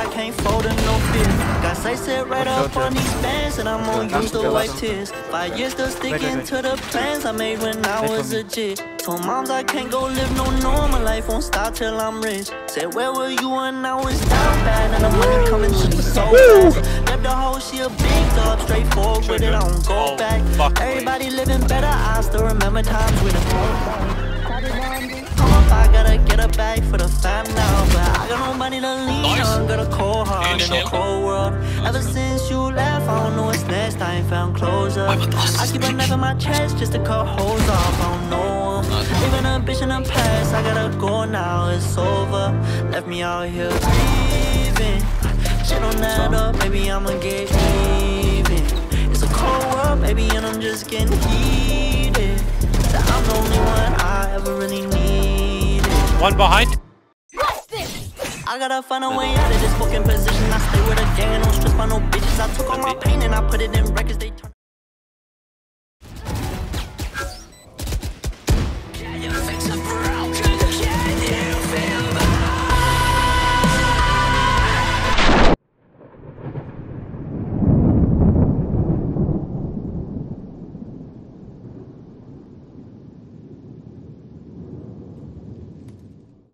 I can't fold in no fear. Got sights set right up on these bands, and I'm gonna use the white tears. 5 years still sticking to the plans I made when I was a jit. Told moms I can't go live no normal life, won't stop till I'm rich. Said where were you when I was down bad, and the money coming to me so fast. Left the hoe, she a big dog, straightforward with it, I don't go back. Everybody living better, I still remember times with a I gotta get a bag for the fam now, but I got no money to lean on. Got a cold heart in a cold world. Ever since you left, I don't know what's next. I ain't found closure. I keep a knife in my chest just to cut holes off. I don't know them. Even a bitch in the past, I gotta go now. It's over. Left me out here grieving. Shit don't add up, maybe I'ma get even. It's a cold world, baby, and I'm just getting heated. That I'm the only one I ever really need. One behind. I gotta find a way out of this fucking position. I stay with a gang and don't stress by no bitches. I took all my pain and I put it in records. They turn